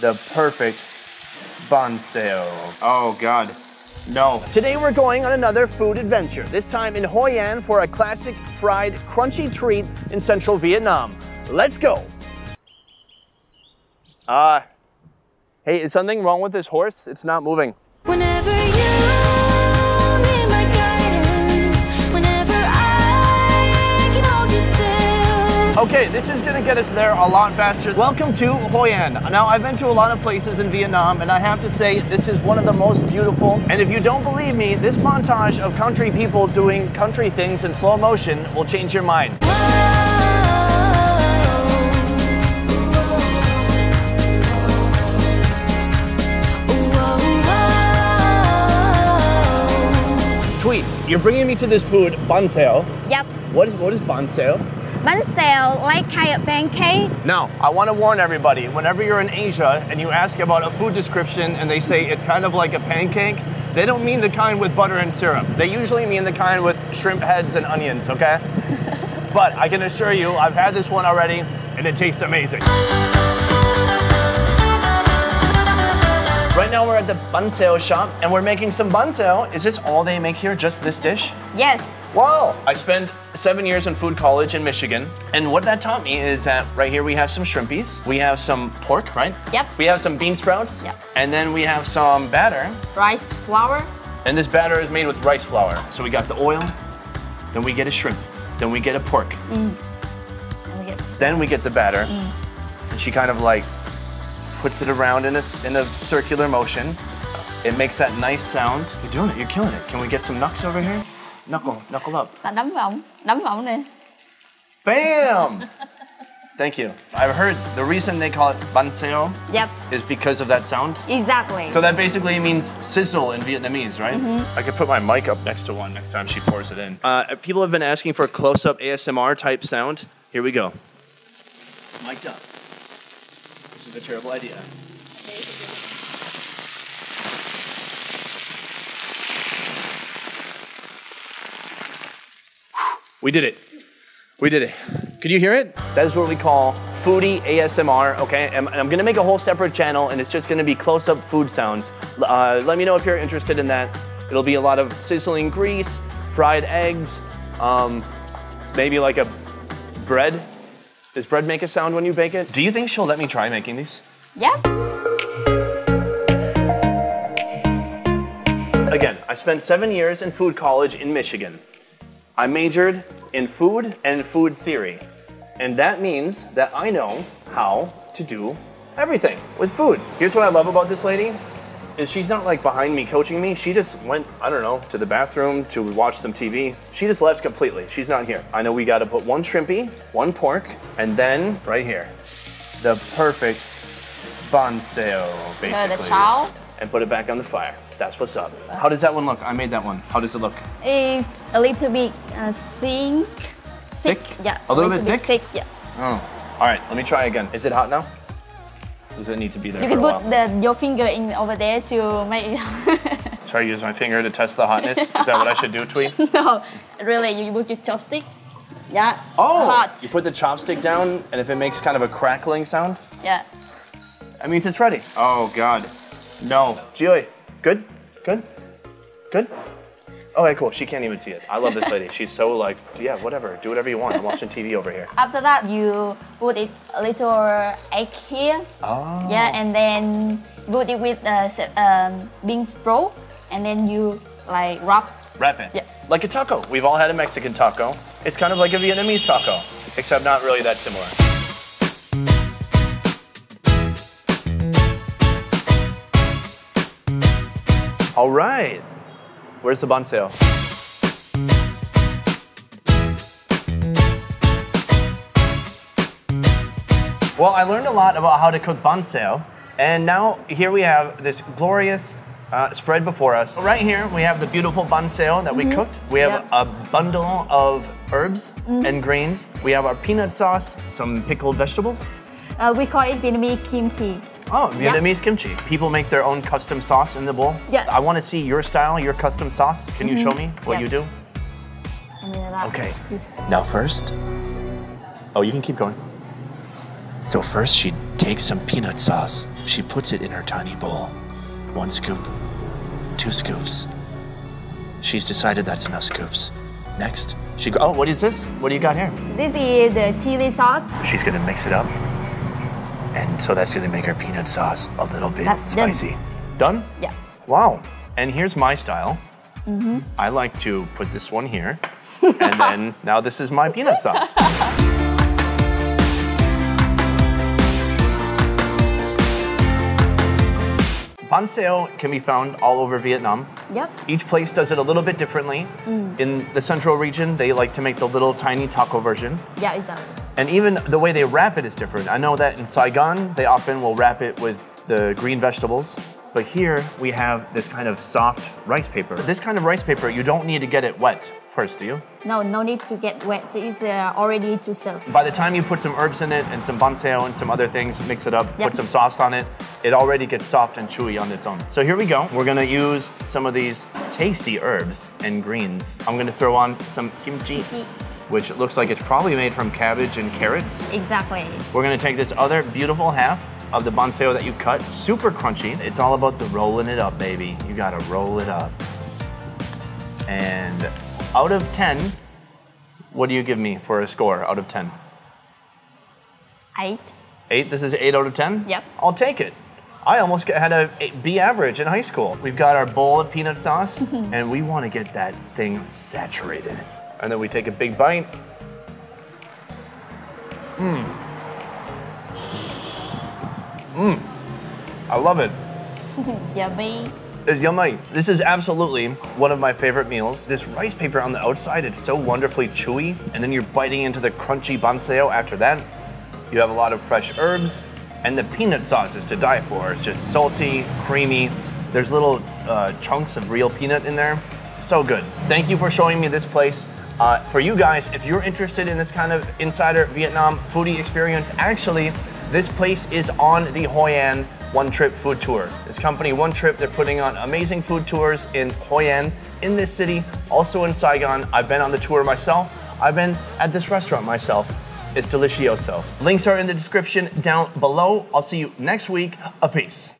the perfect bánh xèo. Oh God, no. Today we're going on another food adventure, this time in Hoi An for a classic fried crunchy treat in central Vietnam. Let's go. Hey, is something wrong with this horse? It's not moving. Whenever you need my guidance, whenever I can hold you still. Okay, this is gonna get us there a lot faster. Welcome to Hoi An. Now, I've been to a lot of places in Vietnam, and I have to say, this is one of the most beautiful. And if you don't believe me, this montage of country people doing country things in slow motion will change your mind. Tweet, you're bringing me to this food, bánh xèo. Yep. What is bánh xèo? Bánh xèo, like kind of pancake. Now, I want to warn everybody, whenever you're in Asia and you ask about a food description and they say it's kind of like a pancake, they don't mean the kind with butter and syrup. They usually mean the kind with shrimp heads and onions, okay? But I can assure you, I've had this one already and it tastes amazing. Right now we're at the bánh xèo shop and we're making some bánh xèo. Is this all they make here, just this dish? Yes. Wow. I spent 7 years in food college in Michigan, and what that taught me is that right here we have some shrimpies, we have some pork, right? Yep. We have some bean sprouts, yep. And then we have some batter. Rice flour. And this batter is made with rice flour. So we got the oil, then we get a shrimp, then we get a pork. Then we get the batter, and she kind of like puts it around in a circular motion. It makes that nice sound. You're doing it, you're killing it. Can we get some knucks over here? Knuckle up. Đấm vọng nè. Bam! Thank you. I've heard the reason they call it bánh xèo is because of that sound. Exactly. So that basically means sizzle in Vietnamese, right? I could put my mic up next to one next time she pours it in. People have been asking for a close-up ASMR type sound. Here we go. Mic'd up. This is a terrible idea. We did it. We did it. Could you hear it? That is what we call foodie ASMR, okay? And I'm gonna make a whole separate channel and it's just gonna be close-up food sounds. Let me know if you're interested in that. It'll be a lot of sizzling grease, fried eggs, maybe like a bread. Does bread make a sound when you bake it? Do you think she'll let me try making these? Yeah. Again, I spent 7 years in food college in Michigan. I majored in food and food theory. And that means that I know how to do everything with food. Here's what I love about this lady, is she's not like behind me coaching me. She just went, I don't know, to the bathroom to watch some TV. She just left completely. She's not here. I know we gotta put one shrimpy, one pork, and then right here, the perfect bánh xèo, basically. The chow. And put it back on the fire. That's what's up. How does that one look? I made that one. How does it look? It's a little bit thin. Thick? Yeah. A little bit thick? Yeah. Oh. All right, let me try again. Is it hot now? Does it need to be there? You can put your finger in over there to make it. Should I use my finger to test the hotness? Is that what I should do, Twee? No, really, you put your chopstick. Yeah. Oh! Hot. You put the chopstick down, and if it makes kind of a crackling sound? Yeah. That means it's ready. Oh, God. No. Gioy, good? Good? Good? Okay, cool. She can't even see it. I love this lady. She's so like, yeah, whatever. Do whatever you want. I'm watching TV over here. After that, you put it a little egg here. Oh. Yeah, and then put it with bean sprout, and then you like wrap it. Yeah. Like a taco. We've all had a Mexican taco. It's kind of like a Vietnamese taco, except not really that similar. All right. Where's the bánh xèo? Well, I learned a lot about how to cook bánh xèo, and now here we have this glorious spread before us. Right here, we have the beautiful bánh xèo that we cooked. We have a bundle of herbs and grains. We have our peanut sauce, some pickled vegetables. We call it Vietnamese kimchi. Oh, Vietnamese kimchi. People make their own custom sauce in the bowl. Yeah. I want to see your style, your custom sauce. Can you show me what you do? Something like that. Okay. Now first. Oh, you can keep going. So first she takes some peanut sauce. She puts it in her tiny bowl. 1 scoop, 2 scoops. She's decided that's enough scoops. Next, she goes, oh, what is this? What do you got here? This is the chili sauce. She's gonna mix it up. And so that's gonna make her peanut sauce a little bit spicy. Done? Yeah. Wow. And here's my style. Mm-hmm. I like to put this one here. And then now this is my peanut sauce. Bánh Xèo can be found all over Vietnam. Yep. Each place does it a little bit differently. Mm. In the central region, they like to make the little tiny taco version. Yeah, exactly. And even the way they wrap it is different. I know that in Saigon, they often will wrap it with the green vegetables. But here, we have this kind of soft rice paper. This kind of rice paper, you don't need to get it wet first, do you? No, no need to get wet. It's already to serve. By the time you put some herbs in it and some bánh xèo and some other things, mix it up, yep. Put some sauce on it, it already gets soft and chewy on its own. So here we go. We're gonna use some of these tasty herbs and greens. I'm gonna throw on some kimchi, which looks like it's probably made from cabbage and carrots. Exactly. We're gonna take this other beautiful half of the bánh xèo that you cut, super crunchy. It's all about the rolling it up, baby. You gotta roll it up. And out of 10, what do you give me for a score out of 10? 8. 8, this is 8 out of 10? Yep. I'll take it. I almost had a B average in high school. We've got our bowl of peanut sauce, and we wanna get that thing saturated. And then we take a big bite. Mmm. Mmm, I love it. Yummy. It's yummy. This is absolutely one of my favorite meals. This rice paper on the outside, it's so wonderfully chewy, and then you're biting into the crunchy bánh xèo after that. You have a lot of fresh herbs, and the peanut sauce is to die for. It's just salty, creamy. There's little chunks of real peanut in there. So good. Thank you for showing me this place. For you guys, if you're interested in this kind of insider Vietnam foodie experience, actually, this place is on the Hoi An One Trip food tour. This company, One Trip, they're putting on amazing food tours in Hoi An, in this city, also in Saigon. I've been on the tour myself. I've been at this restaurant myself. It's delicioso. Links are in the description down below. I'll see you next week. A peace.